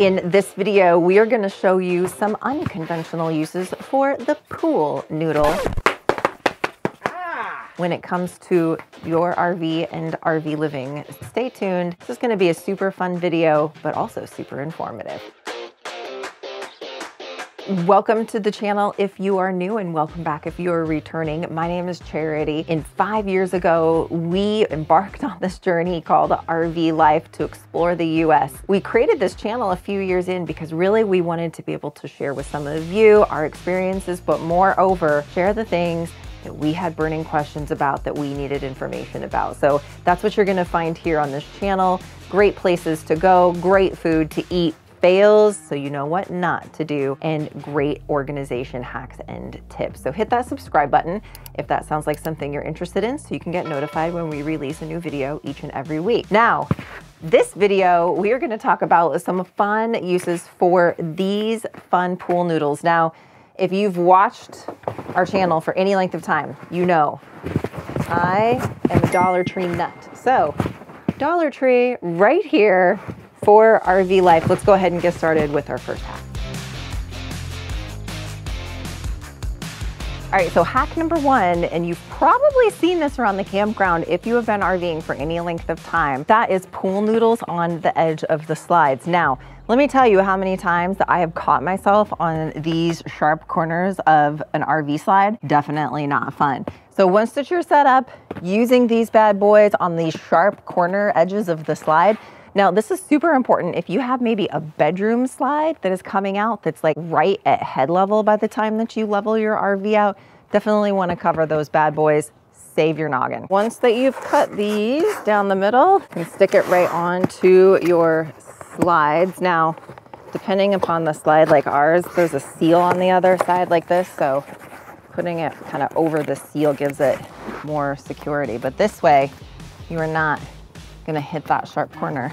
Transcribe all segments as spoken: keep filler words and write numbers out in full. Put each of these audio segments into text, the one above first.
In this video, we are going to show you some unconventional uses for the pool noodle. Ah. When it comes to your R V and R V living, stay tuned. This is going to be a super fun video, but also super informative. Welcome to the channel if you are new, and welcome back if you are returning. My name is Charity, and five years ago, we embarked on this journey called R V Life to explore the U S. We created this channel a few years in because really we wanted to be able to share with some of you our experiences, but moreover, share the things that we had burning questions about, that we needed information about. So that's what you're gonna find here on this channel. Great places to go, great food to eat, fails, so you know what not to do, and great organization hacks and tips. So hit that subscribe button if that sounds like something you're interested in, so you can get notified when we release a new video each and every week. Now, this video, we are gonna talk about some fun uses for these fun pool noodles. Now, if you've watched our channel for any length of time, you know I am a Dollar Tree nut. So, Dollar Tree right here, for R V life. Let's go ahead and get started with our first hack. All right, so hack number one, and you've probably seen this around the campground if you have been RVing for any length of time, that is pool noodles on the edge of the slides. Now, let me tell you how many times that I have caught myself on these sharp corners of an R V slide. Definitely not fun. So once that you're set up, using these bad boys on these sharp corner edges of the slide. Now, this is super important if you have maybe a bedroom slide that is coming out that's like right at head level by the time that you level your R V out. Definitely want to cover those bad boys. Save your noggin. Once that you've cut these down the middle, you can stick it right onto your slides. Now, depending upon the slide like ours, there's a seal on the other side like this, so putting it kind of over the seal gives it more security. But this way, you are not gonna hit that sharp corner.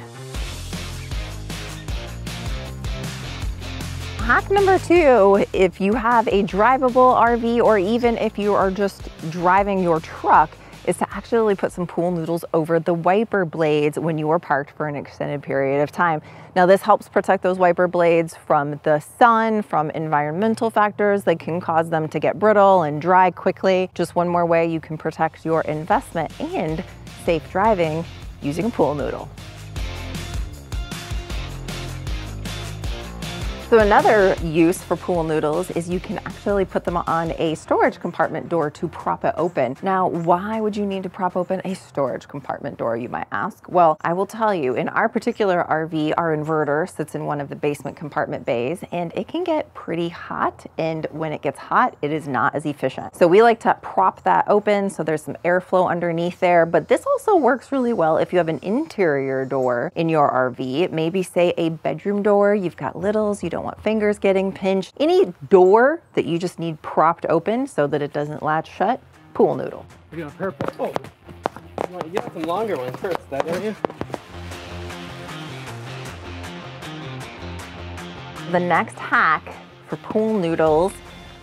Hack number two, if you have a drivable R V, or even if you are just driving your truck, is to actually put some pool noodles over the wiper blades when you are parked for an extended period of time. Now, this helps protect those wiper blades from the sun, from environmental factors that can cause them to get brittle and dry quickly. Just one more way you can protect your investment and safe driving using a pool noodle. So another use for pool noodles is you can actually put them on a storage compartment door to prop it open. Now, why would you need to prop open a storage compartment door, you might ask? Well, I will tell you, in our particular R V, our inverter sits in one of the basement compartment bays, and it can get pretty hot, and when it gets hot, it is not as efficient. So we like to prop that open so there's some airflow underneath there, but this also works really well if you have an interior door in your R V, maybe say a bedroom door, you've got littles, you don't want fingers getting pinched. Any door that you just need propped open so that it doesn't latch shut, pool noodle. You're doing perfect. Oh, well, you got some longer ones first, that aren't you? The next hack for pool noodles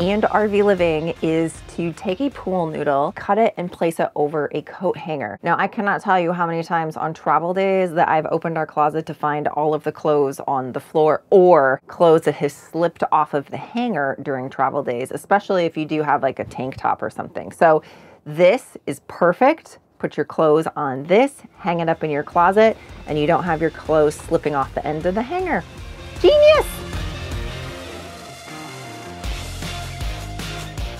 and R V living is to take a pool noodle, cut it, and place it over a coat hanger. Now, I cannot tell you how many times on travel days that I've opened our closet to find all of the clothes on the floor, or clothes that has slipped off of the hanger during travel days, especially if you do have like a tank top or something. So this is perfect. Put your clothes on this, hang it up in your closet, and you don't have your clothes slipping off the end of the hanger. Genius!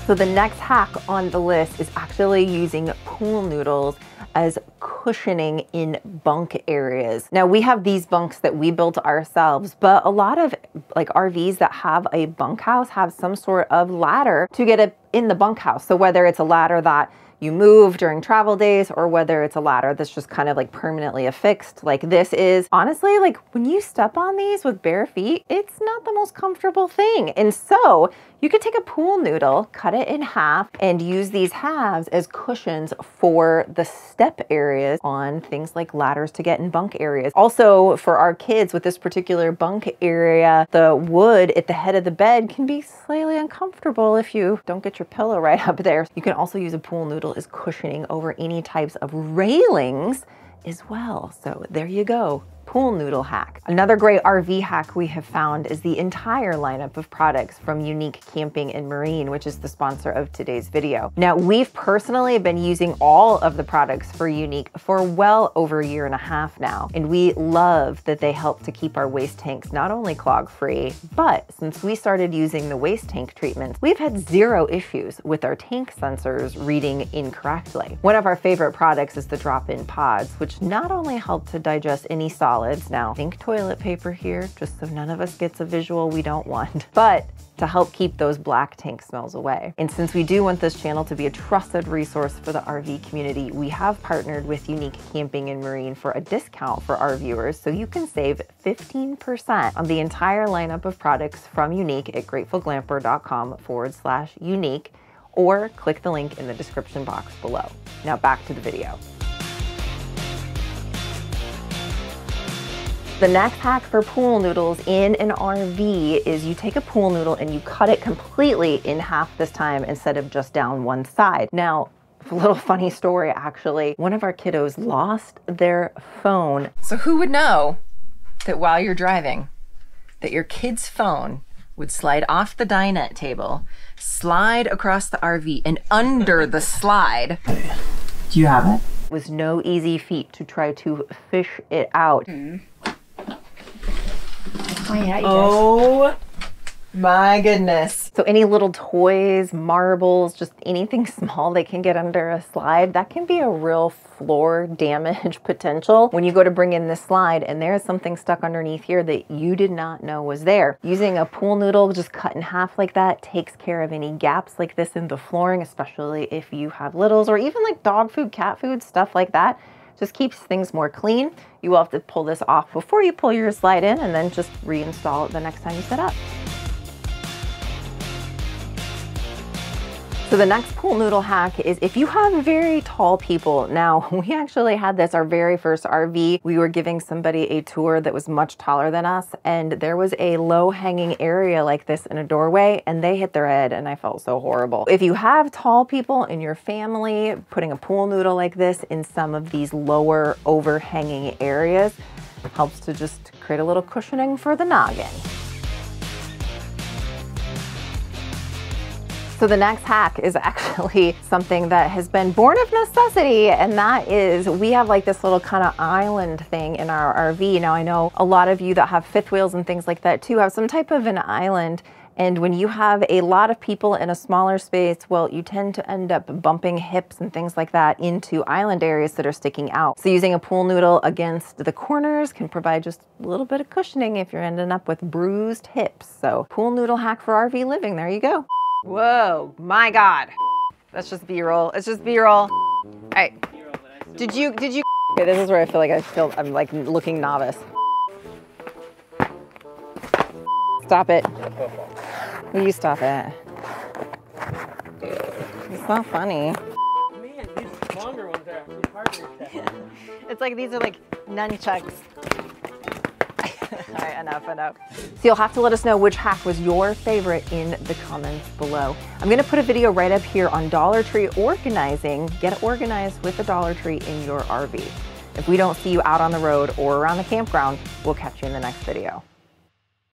So the next hack on the list is actually using pool noodles as cushioning in bunk areas. Now, we have these bunks that we built ourselves, but a lot of like R Vs that have a bunkhouse have some sort of ladder to get it in the bunkhouse. So whether it's a ladder that you move during travel days, or whether it's a ladder that's just kind of like permanently affixed like this is. Honestly, like when you step on these with bare feet, it's not the most comfortable thing. And so you could take a pool noodle, cut it in half, and use these halves as cushions for the step areas on things like ladders to get in bunk areas. Also for our kids with this particular bunk area, the wood at the head of the bed can be slightly uncomfortable if you don't get your pillow right up there. You can also use a pool noodle is cushioning over any types of railings as well. So there you go, pool noodle hack. Another great R V hack we have found is the entire lineup of products from Unique Camping and Marine, which is the sponsor of today's video. Now, we've personally been using all of the products for Unique for well over a year and a half now, and we love that they help to keep our waste tanks not only clog-free, but since we started using the waste tank treatments, we've had zero issues with our tank sensors reading incorrectly. One of our favorite products is the drop-in pods, which not only help to digest any solids. Now, think toilet paper here, just so none of us gets a visual we don't want, but to help keep those black tank smells away. And since we do want this channel to be a trusted resource for the R V community, we have partnered with Unique Camping and Marine for a discount for our viewers, so you can save fifteen percent on the entire lineup of products from Unique at grateful glamper dot com forward slash unique, or click the link in the description box below. Now back to the video. The next hack for pool noodles in an R V is you take a pool noodle and you cut it completely in half this time instead of just down one side. Now, a little funny story actually. One of our kiddos lost their phone. So who would know that while you're driving, that your kid's phone would slide off the dinette table, slide across the R V, and under the slide. Do you have it? It was no easy feat to try to fish it out. Mm. Oh my goodness. So any little toys, marbles, just anything small they can get under a slide, that can be a real floor damage potential when you go to bring in this slide and there is something stuck underneath here that you did not know was there. Using a pool noodle just cut in half like that takes care of any gaps like this in the flooring, especially if you have littles or even like dog food, cat food, stuff like that. Just keeps things more clean. You will have to pull this off before you pull your slide in and then just reinstall it the next time you set up. So the next pool noodle hack is if you have very tall people. Now, we actually had this our very first R V. We were giving somebody a tour that was much taller than us, and there was a low hanging area like this in a doorway, and they hit their head, and I felt so horrible. If you have tall people in your family, putting a pool noodle like this in some of these lower overhanging areas helps to just create a little cushioning for the noggin. So the next hack is actually something that has been born of necessity, and that is we have like this little kind of island thing in our R V. Now I know a lot of you that have fifth wheels and things like that too have some type of an island, and when you have a lot of people in a smaller space, well, you tend to end up bumping hips and things like that into island areas that are sticking out. So using a pool noodle against the corners can provide just a little bit of cushioning if you're ending up with bruised hips. So pool noodle hack for R V living, there you go. Whoa, my God. That's just B-roll, it's just B-roll. All right, did you, did you? Okay, this is where I feel like I feel, I'm like looking novice. Stop it. Will you stop it? It's not funny. Man, these longer ones are actually harder to. It's like, these are like nunchucks. All right, enough, enough. So you'll have to let us know which hack was your favorite in the comments below. I'm gonna put a video right up here on Dollar Tree organizing. Get organized with the Dollar Tree in your R V. If we don't see you out on the road or around the campground, we'll catch you in the next video.